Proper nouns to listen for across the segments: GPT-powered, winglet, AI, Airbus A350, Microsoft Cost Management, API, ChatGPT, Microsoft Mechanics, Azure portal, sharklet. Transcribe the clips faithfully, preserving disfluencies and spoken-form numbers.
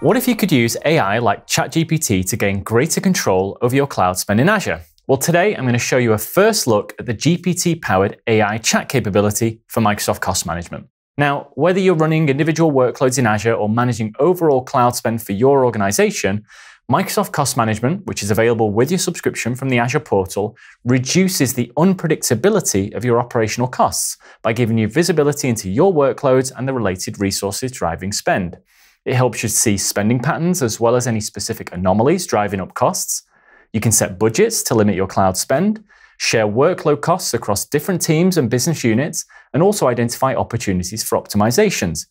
What if you could use A I like ChatGPT to gain greater control over your cloud spend in Azure? Well, today I'm going to show you a first look at the G P T-powered A I chat capability for Microsoft Cost Management. Now, whether you're running individual workloads in Azure or managing overall cloud spend for your organization, Microsoft Cost Management, which is available with your subscription from the Azure portal, reduces the unpredictability of your operational costs by giving you visibility into your workloads and the related resources driving spend. It helps you see spending patterns as well as any specific anomalies driving up costs. You can set budgets to limit your cloud spend, share workload costs across different teams and business units, and also identify opportunities for optimizations.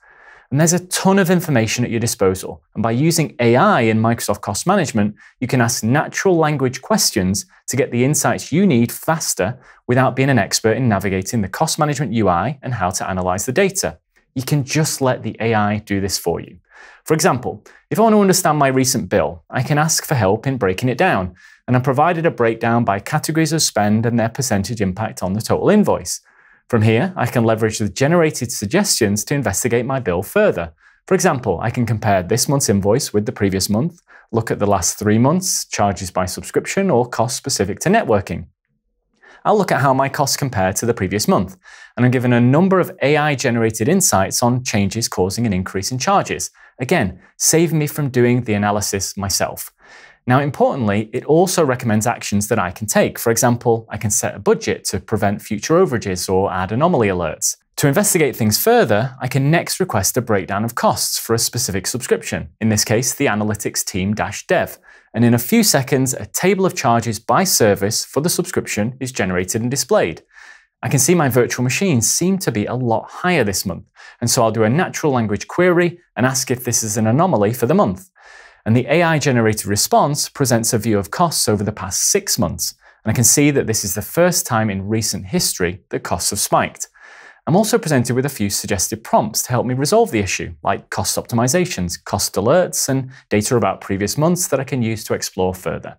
And there's a ton of information at your disposal. And by using A I in Microsoft Cost Management, you can ask natural language questions to get the insights you need faster without being an expert in navigating the cost management U I and how to analyze the data. You can just let the A I do this for you. For example, if I want to understand my recent bill, I can ask for help in breaking it down, and I'm provided a breakdown by categories of spend and their percentage impact on the total invoice. From here, I can leverage the generated suggestions to investigate my bill further. For example, I can compare this month's invoice with the previous month, look at the last three months, charges by subscription, or costs specific to networking. I'll look at how my costs compare to the previous month, and I'm given a number of A I-generated insights on changes causing an increase in charges, again, saving me from doing the analysis myself. Now, importantly, it also recommends actions that I can take. For example, I can set a budget to prevent future overages or add anomaly alerts. To investigate things further, I can next request a breakdown of costs for a specific subscription, in this case, the analytics team-dev. And in a few seconds, a table of charges by service for the subscription is generated and displayed. I can see my virtual machines seem to be a lot higher this month, and so I'll do a natural language query and ask if this is an anomaly for the month. And the A I-generated response presents a view of costs over the past six months, and I can see that this is the first time in recent history that costs have spiked. I'm also presented with a few suggested prompts to help me resolve the issue, like cost optimizations, cost alerts, and data about previous months that I can use to explore further.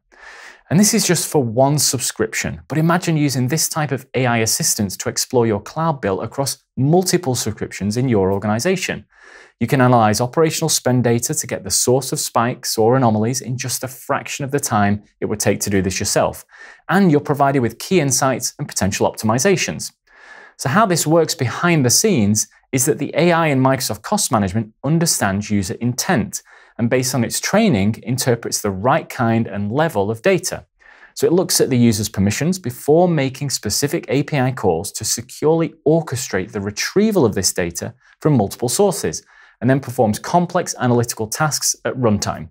And this is just for one subscription, but imagine using this type of A I assistance to explore your cloud bill across multiple subscriptions in your organization. You can analyze operational spend data to get the source of spikes or anomalies in just a fraction of the time it would take to do this yourself. And you're provided with key insights and potential optimizations. So how this works behind the scenes is that the A I in Microsoft Cost Management understands user intent and based on its training, interprets the right kind and level of data. So it looks at the user's permissions before making specific A P I calls to securely orchestrate the retrieval of this data from multiple sources and then performs complex analytical tasks at runtime.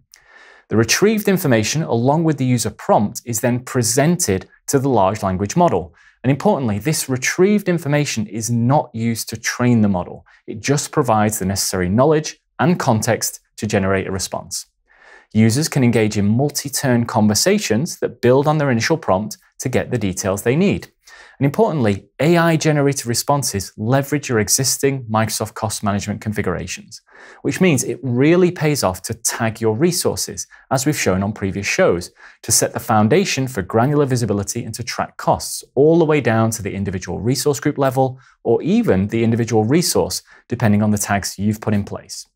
The retrieved information along with the user prompt is then presented to the large language model. And importantly, this retrieved information is not used to train the model. It just provides the necessary knowledge and context to generate a response. Users can engage in multi-turn conversations that build on their initial prompt to get the details they need. And importantly, A I-generated responses leverage your existing Microsoft Cost Management configurations, which means it really pays off to tag your resources, as we've shown on previous shows, to set the foundation for granular visibility and to track costs all the way down to the individual resource group level or even the individual resource, depending on the tags you've put in place.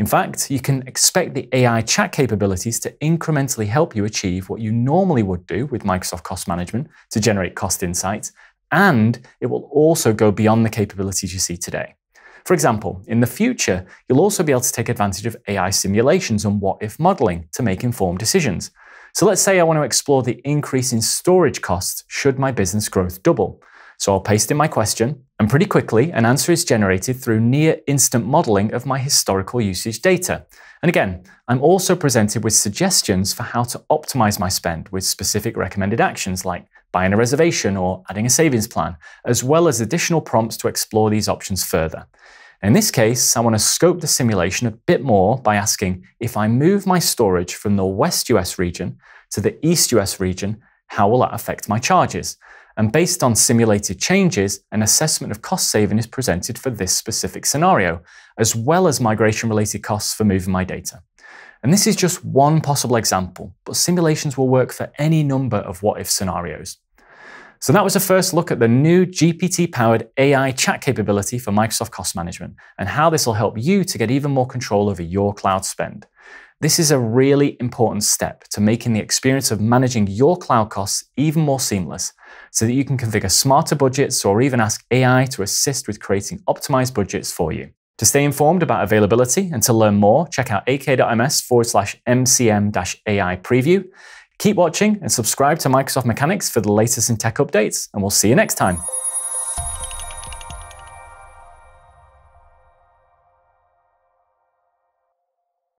In fact, you can expect the A I chat capabilities to incrementally help you achieve what you normally would do with Microsoft Cost Management to generate cost insights, and it will also go beyond the capabilities you see today. For example, in the future, you'll also be able to take advantage of A I simulations and what-if modeling to make informed decisions. So let's say I want to explore the increase in storage costs should my business growth double. So I'll paste in my question, and pretty quickly, an answer is generated through near-instant modeling of my historical usage data. And again, I'm also presented with suggestions for how to optimize my spend with specific recommended actions like buying a reservation or adding a savings plan, as well as additional prompts to explore these options further. In this case, I want to scope the simulation a bit more by asking, if I move my storage from the West U S region to the East U S region, how will that affect my charges? And based on simulated changes, an assessment of cost saving is presented for this specific scenario, as well as migration-related costs for moving my data. And this is just one possible example, but simulations will work for any number of what-if scenarios. So that was a first look at the new G P T-powered A I chat capability for Microsoft Cost Management and how this will help you to get even more control over your cloud spend. This is a really important step to making the experience of managing your cloud costs even more seamless, so that you can configure smarter budgets or even ask A I to assist with creating optimized budgets for you. To stay informed about availability and to learn more, check out a k dot m s forward slash m c m dash a i preview. Keep watching and subscribe to Microsoft Mechanics for the latest in tech updates, and we'll see you next time.